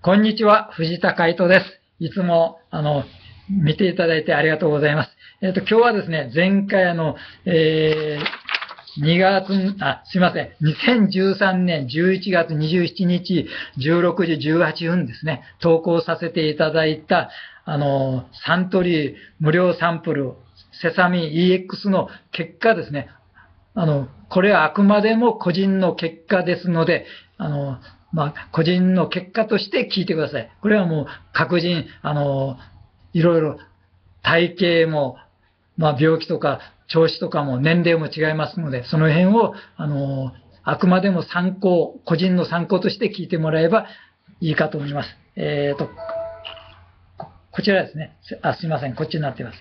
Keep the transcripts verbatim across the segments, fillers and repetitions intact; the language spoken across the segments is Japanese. こんにちは、藤田海斗です。いつも、あの、見ていただいてありがとうございます。えっと、今日はですね、前回あの、えー、にがつ、あ、すいません、にせんじゅうさんねんじゅういちがつにじゅうしちにちじゅうろくじじゅうはっぷんですね、投稿させていただいた、あの、サントリー無料サンプル、セサミン イーエックス の結果ですね、あの、これはあくまでも個人の結果ですので、あの、まあ、個人の結果として聞いてください。これはもう各人、あの、いろいろ体型も、まあ、病気とか調子とかも年齢も違いますので、その辺を、あの、あくまでも参考、個人の参考として聞いてもらえばいいかと思います。えーと、こちらですね。あ、すいません。こっちになっています。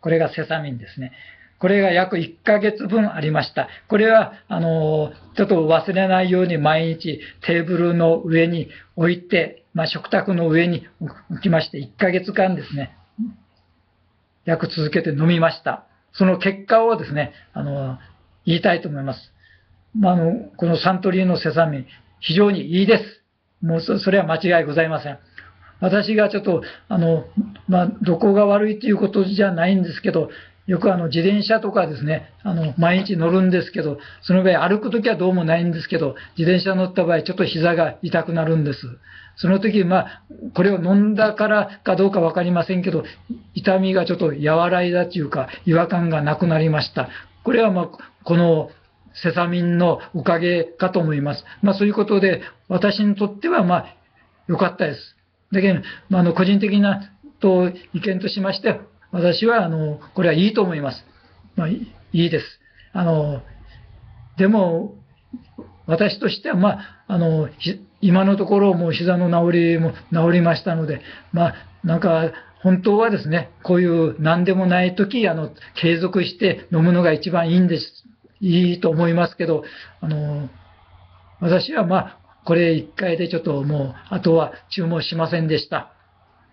これがセサミンですね。これが約いっかげつぶんありました。これは、あの、ちょっと忘れないように毎日テーブルの上に置いて、まあ、食卓の上に置きまして、いっかげつかんですね、約続けて飲みました。その結果をですね、あの、言いたいと思います。まあ、あの、このサントリーのセサミン、非常にいいです。もうそ、それは間違いございません。私がちょっと、あの、まあ、どこが悪いということじゃないんですけど、よくあの自転車とかですね、あの毎日乗るんですけど、その場合歩くときはどうもないんですけど、自転車乗った場合ちょっと膝が痛くなるんです。その時、まあ、これを飲んだからかどうかわかりませんけど、痛みがちょっと和らいだというか、違和感がなくなりました。これはまあ、このセサミンのおかげかと思います。まあそういうことで、私にとってはまあ、良かったです。だけど、まあ、あの個人的なと意見としまして、私はあのこれはいいと思います。まあ、いいです。あのでも私としては、まあ、あの今のところもう膝の治りも治りましたので、まあ、なんか本当はですね、こういう何でもない時あの継続して飲むのが一番いいんです、いいと思いますけど、あの私は、まあ、これいっかいでちょっともうあとは注文しませんでした。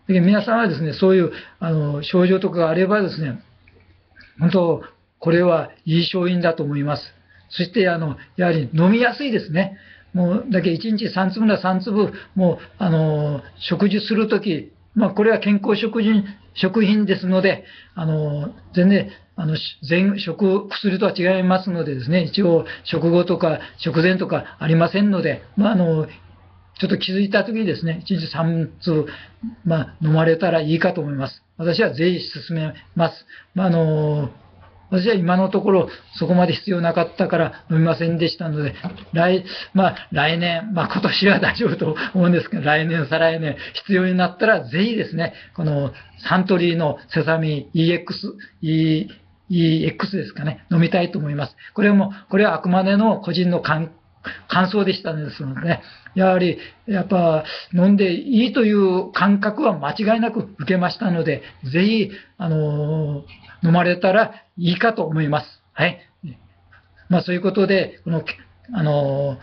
皆さんはですね、そういうあの症状とかがあればですね、本当、これはいい商品だと思います。そして、あのやはり飲みやすいですね。もうだけいちにちさんつぶなさんつぶ、もうあの食事するとき、まあ、これは健康食品、食品ですので、あの全然あの全食、薬とは違いますのでですね、一応、食後とか食前とかありませんので、まああのちょっと気づいたときにですね、いちにちさんつぶ、まあ、飲まれたらいいかと思います。私はぜひ勧めます。まあ、あの、私は今のところそこまで必要なかったから飲みませんでしたので、来、まあ、来年、まあ、今年は大丈夫と思うんですけど、来年、再来年必要になったらぜひですね、このサントリーのセサミン イーエックス、イーエックス ですかね、飲みたいと思います。これも、これはあくまでの個人の感感想でしたのですのでね、やはり、やっぱ、飲んでいいという感覚は間違いなく受けましたので、ぜひ、あの、飲まれたらいいかと思います。はい。まあ、そういうことで、この、あの、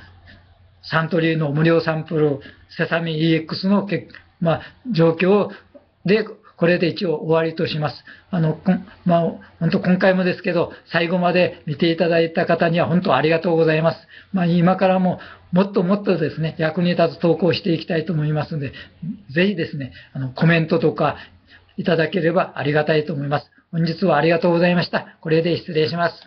サントリーの無料サンプル、セサミン イーエックス の結、まあ、状況で、これで一応終わりとします。あの、まあ、本当今回もですけど、最後まで見ていただいた方には本当ありがとうございます。まあ、今からももっともっとですね、役に立つ投稿していきたいと思いますので、ぜひですね、あの、コメントとかいただければありがたいと思います。本日はありがとうございました。これで失礼します。